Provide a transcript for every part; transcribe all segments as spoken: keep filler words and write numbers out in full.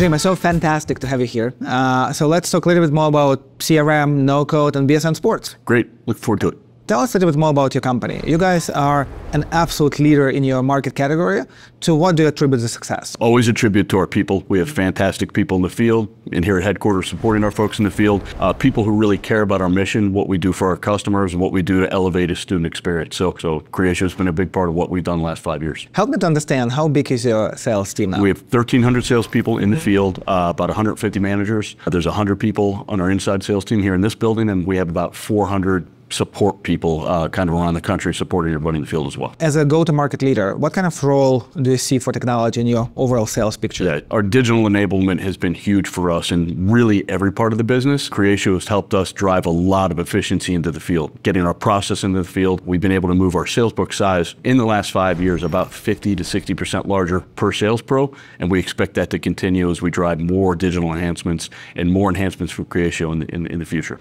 Jim, it's so fantastic to have you here. Uh, so let's talk a little bit more about C R M, no-code, and B S N Sports. Great, look forward to it. Tell us a little bit more about your company. You guys are an absolute leader in your market category. To what do you attribute the success? Always attribute to our people. We have fantastic people in the field and here at headquarters supporting our folks in the field. Uh, people who really care about our mission, what we do for our customers, and what we do to elevate a student experience. So, so Creatio has been a big part of what we've done the last five years. Help me to understand, how big is your sales team now? We have thirteen hundred salespeople in the field, uh, about one hundred fifty managers. There's one hundred people on our inside sales team here in this building, and we have about four hundred support people uh, kind of around the country, supporting everybody in the field as well. As a go-to-market leader, what kind of role do you see for technology in your overall sales picture? Yeah, our digital enablement has been huge for us in really every part of the business. Creatio has helped us drive a lot of efficiency into the field, getting our process into the field. We've been able to move our sales book size in the last five years about fifty to sixty percent larger per sales pro, and we expect that to continue as we drive more digital enhancements and more enhancements for Creatio in the, in, in the future.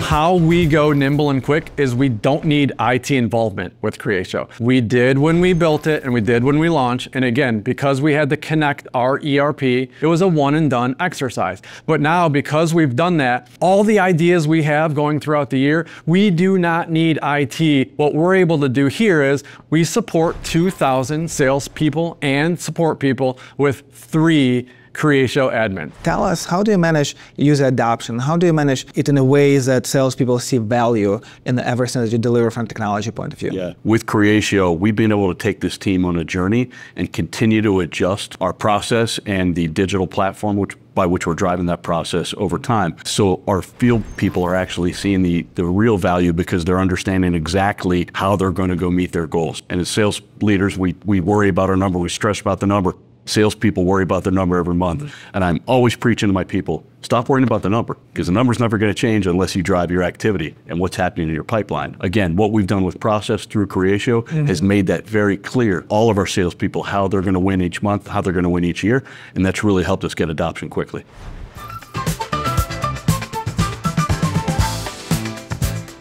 How we go nimble and quick is we don't need I T involvement with Creatio. We did when we built it and we did when we launched. And again, because we had to connect our E R P, it was a one and done exercise. But now, because we've done that, all the ideas we have going throughout the year, we do not need I T. What we're able to do here is we support two thousand salespeople and support people with three Creatio admin. Tell us, how do you manage user adoption? How do you manage it in a way that salespeople see value in the everything that you deliver from a technology point of view? Yeah, with Creatio, we've been able to take this team on a journey and continue to adjust our process and the digital platform, which by which we're driving that process over time. So our field people are actually seeing the, the real value because they're understanding exactly how they're going to go meet their goals. And as sales leaders, we, we worry about our number, we stress about the number. Salespeople worry about the number every month. And I'm always preaching to my people, stop worrying about the number, because the number's never going to change unless you drive your activity and what's happening in your pipeline. Again, what we've done with process through Creatio mm-hmm. has made that very clear. All of our salespeople, how they're going to win each month, how they're going to win each year. And that's really helped us get adoption quickly.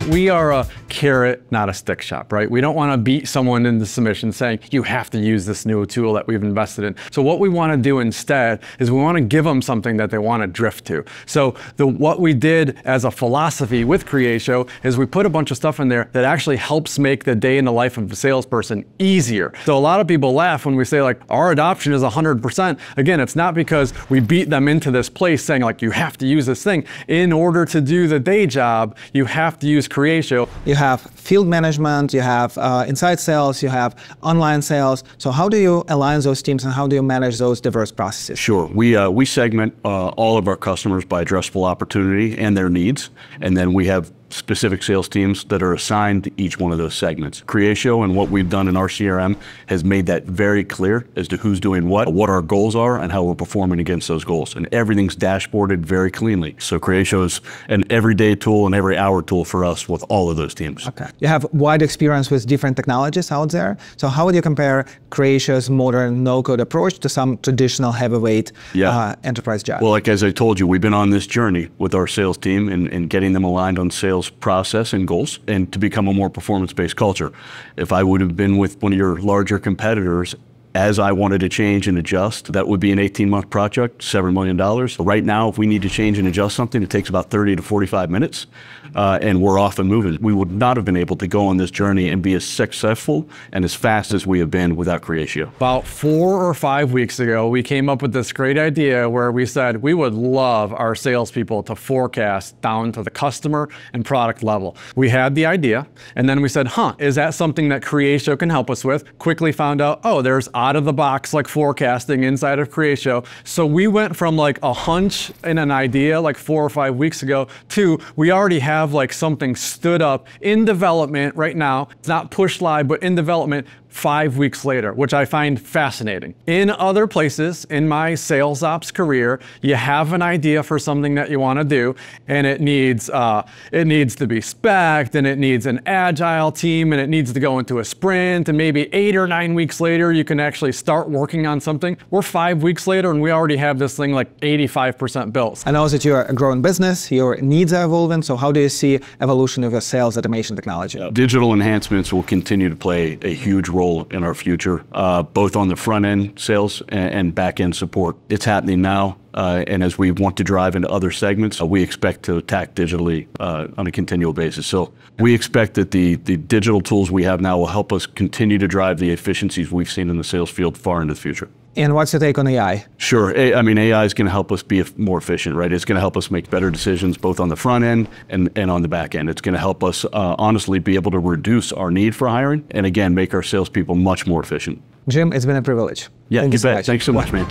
We are a carrot, not a stick shop, right? We don't want to beat someone into submission saying, you have to use this new tool that we've invested in. So what we want to do instead is we want to give them something that they want to drift to. So the, what we did as a philosophy with Creatio is we put a bunch of stuff in there that actually helps make the day in the life of a salesperson easier. So a lot of people laugh when we say like, our adoption is one hundred percent. Again, it's not because we beat them into this place saying like, you have to use this thing. In order to do the day job, you have to use Creatio. You have field management, you have uh, inside sales, you have online sales. So how do you align those teams and how do you manage those diverse processes? Sure, we, uh, we segment uh, all of our customers by addressable opportunity and their needs. And then we have specific sales teams that are assigned to each one of those segments. Creatio and what we've done in our C R M has made that very clear as to who's doing what, what our goals are, and how we're performing against those goals. And everything's dashboarded very cleanly. So Creatio is an everyday tool and every hour tool for us with all of those teams. Okay. You have wide experience with different technologies out there. So how would you compare Creatio's modern no-code approach to some traditional heavyweight yeah. uh, enterprise job? Well, like as I told you, we've been on this journey with our sales team and, and getting them aligned on sales process and goals and to become a more performance-based culture. If I would have been with one of your larger competitors, as I wanted to change and adjust, that would be an eighteen month project, seven million dollars. Right now, if we need to change and adjust something, it takes about thirty to forty-five minutes, uh, and we're off and moving. We would not have been able to go on this journey and be as successful and as fast as we have been without Creatio. About four or five weeks ago, we came up with this great idea where we said we would love our salespeople to forecast down to the customer and product level. We had the idea, and then we said, huh, is that something that Creatio can help us with? Quickly found out, oh, there's out of the box, like forecasting inside of Creatio. So we went from like a hunch and an idea like four or five weeks ago to we already have like something stood up in development right now. It's not push live, but in development five weeks later, which I find fascinating. In other places in my sales ops career, you have an idea for something that you want to do, and it needs uh, it needs to be spec'd, and it needs an agile team, and it needs to go into a sprint, and maybe eight or nine weeks later, you can actually actually start working on something, we're five weeks later and we already have this thing like eighty-five percent built. And now that you're a growing business, your needs are evolving, so how do you see evolution of your sales automation technology? Yeah. Digital enhancements will continue to play a huge role in our future, uh, both on the front end sales and, and back end support. It's happening now. Uh, and as we want to drive into other segments, uh, we expect to attack digitally uh, on a continual basis. So we expect that the, the digital tools we have now will help us continue to drive the efficiencies we've seen in the sales field far into the future. And what's your take on A I? Sure. I mean, A I is going to help us be more efficient, right? It's going to help us make better decisions both on the front end and, and on the back end. It's going to help us uh, honestly be able to reduce our need for hiring and, again, make our salespeople much more efficient. Jim, it's been a privilege. Yeah, you bet. Thanks so much, man.